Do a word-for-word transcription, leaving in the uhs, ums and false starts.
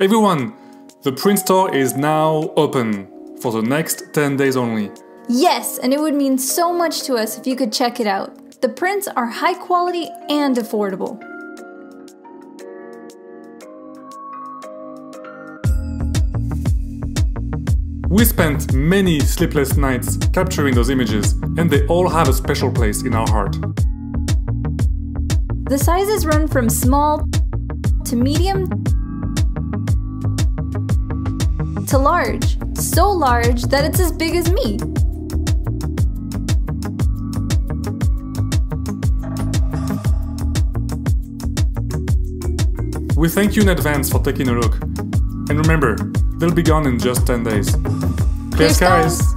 Everyone, the print store is now open for the next ten days only. Yes, and it would mean so much to us if you could check it out. The prints are high quality and affordable. We spent many sleepless nights capturing those images, and they all have a special place in our heart. The sizes run from small to medium to large, so large that it's as big as me. We thank you in advance for taking a look, and remember, they'll be gone in just ten days. Clear skies!